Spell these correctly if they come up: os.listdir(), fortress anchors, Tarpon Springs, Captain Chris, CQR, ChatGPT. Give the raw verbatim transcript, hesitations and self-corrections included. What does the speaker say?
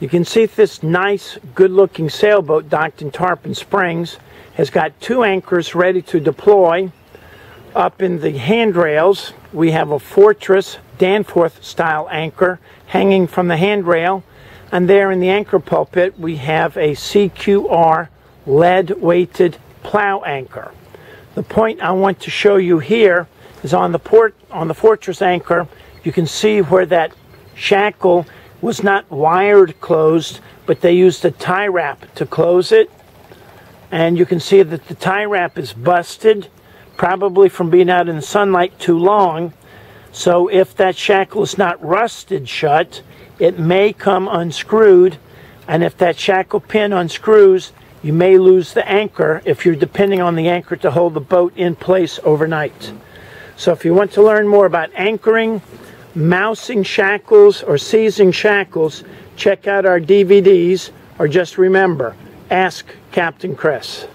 You can see this nice, good-looking sailboat docked in Tarpon Springs has got two anchors ready to deploy. Up in the handrails, we have a Fortress Danforth-style anchor hanging from the handrail. And there in the anchor pulpit, we have a C Q R lead-weighted plow anchor. The point I want to show you here is on the port on the Fortress anchor. You can see where that shackle was not wired closed, but they used a tie wrap to close it. And you can see that the tie wrap is busted, probably from being out in the sunlight too long. So if that shackle is not rusted shut, it may come unscrewed. And if that shackle pin unscrews, you may lose the anchor if you're depending on the anchor to hold the boat in place overnight. So if you want to learn more about anchoring, mousing shackles, or seizing shackles, check out our D V Ds, or just remember, ask Captain Chris.